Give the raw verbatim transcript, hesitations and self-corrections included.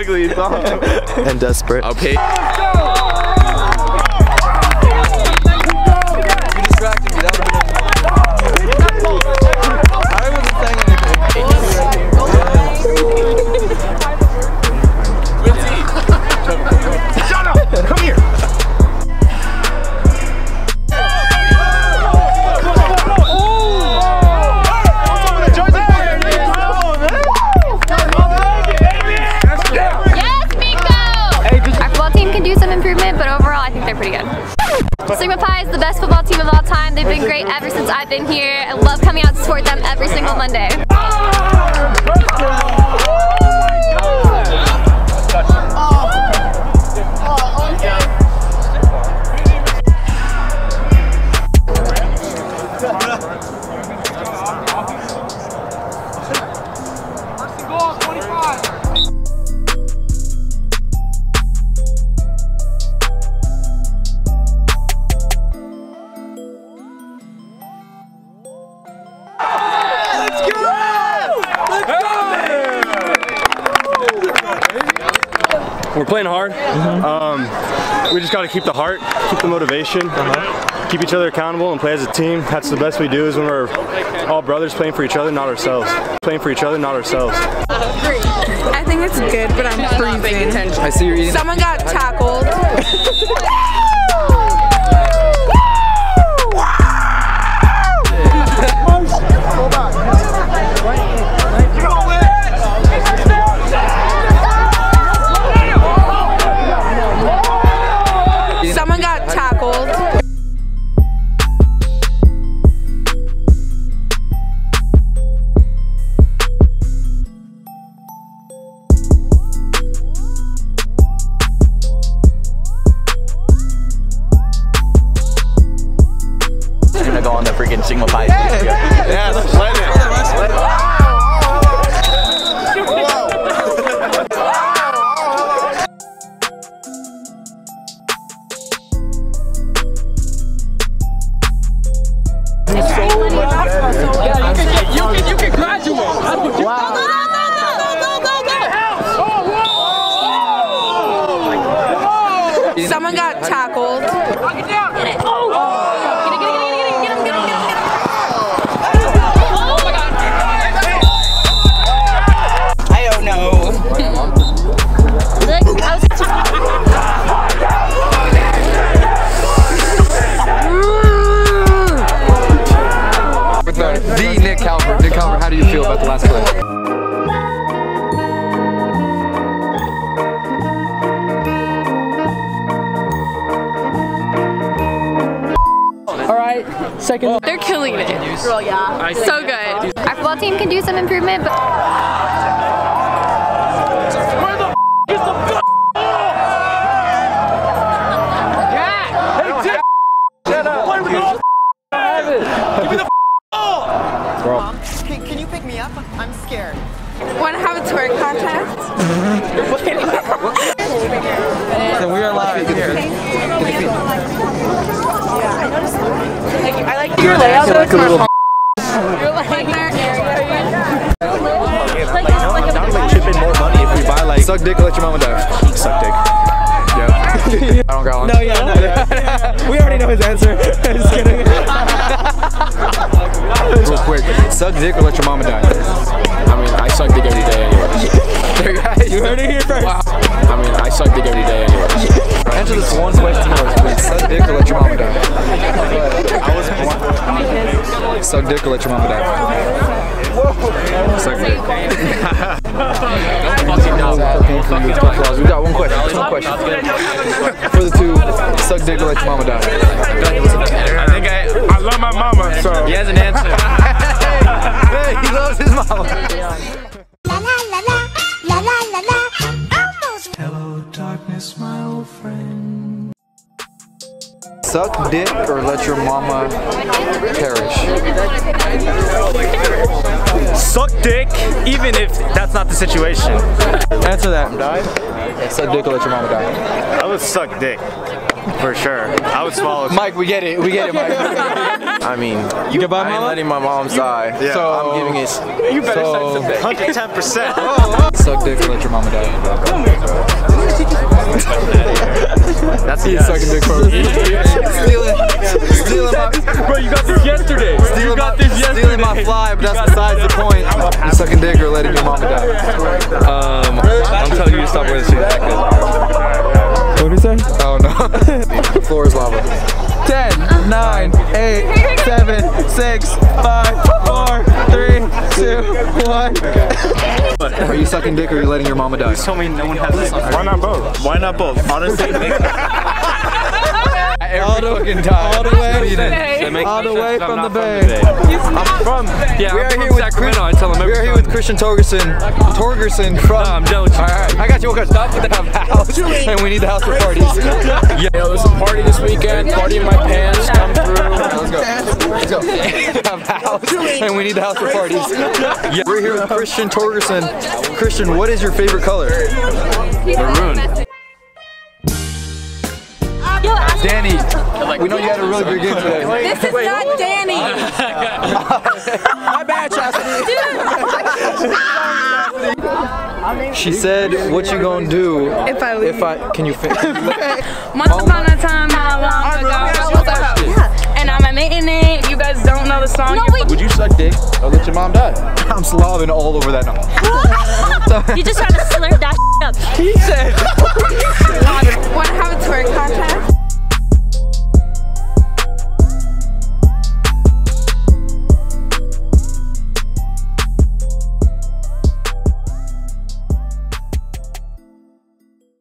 ugly song. And desperate. Okay. Sigma Pi is the best football team of all time. They've been great ever since I've been here. I love coming out to support them every single Monday. We're playing hard. Mm-hmm. um, we just got to keep the heart, keep the motivation, uh-huh. keep each other accountable, and play as a team. That's the best we do, is when we're all brothers playing for each other, not ourselves. Playing for each other, not ourselves. I think it's good, but I'm freezing. Paying attention. I see you're eating. Someone got tackled. Freaking Sigma Pi. Yeah, yeah. yeah let's play it. Someone got tackled. Knock it down. Get it. Oh. Oh. Get it, get it, get it. How do you feel about the last play? All right, second. They're killing it. Girl, yeah. So good. Our football team can do some improvement, but. Where the f is the f? Yeah. Hey, shut up. Play with the f. Give me the f. Mom, can, can you pick me up? I'm scared. Want to have a twerk contest? So we are live here. Yeah, I noticed. Like, I like your layout. So it's like suck dick or let your mama die. Suck dick. Yeah. I don't got one. No, yeah, no, yeah. We already know his answer. Just kidding. Real quick, suck dick or let your mama die. I mean, I suck dick every day anyway. You heard it here first. Wow. I mean, I suck dick every day anyway. Answer this one question first, please. Suck dick or let your mama die. I was suck dick or let your mama die. Suck dick. We got one question. One question. For the two, suck dick or let your mama die. I think I, I love my mama, so he has an answer. Hey, he loves his mama. La la la la la la la la. Almost. Hello, darkness, my old friend. Suck dick or let your mama perish. Suck dick, even if that's not the situation. Answer that. Die. Suck dick or let your mama die. I would suck dick. For sure. I would swallow. Mike, we get it. We get it, Mike. I mean, you I ain't letting my mom die. Yeah. So I'm giving it. You better suck some dick. one hundred ten percent. Suck dick or let your mama die. see yes. It sucking dick first. Stealing, stealing my. Bro, you got this yesterday. Stealing you got this yesterday. Stealing my fly, but that's besides the point. You sucking dick or letting your mama die. Um, I'm telling you to stop wearing this shit. What did he say? Oh no. The floor is lava. Ten, nine, eight, seven, six, five, four, three, two, one. Are you sucking dick or are you letting your mama die? You told me no one has this. Why not both? Why not both? Honestly, all the fucking time. All the way, all the way from the Bay. I'm from. Yeah, we are here with Sacramento. I tell him. We are here with Christian Torgerson. Torgerson from. No, I'm jealous. All right, I got you. We're gonna stop with the house, and we need the house for parties. Yeah, there's a party this weekend. Party in my pants. Come through. Let's go. Let's go. House, and we need the house for parties. Yeah, we're here with Christian Torgerson. Christian, what is your favorite color? Maroon. Danny, we know you had a really good game today. This is Wait, not Danny. My bad, Chastity. She said, "What you gonna do if I leave? If I can you finish?" Once oh upon a time, how long ago? Yeah. And I'm admitting it. You guys don't know the song. No, we Would you suck dick or let your mom die? I'm slobbing all over that number. You just trying to slurp that up. He said.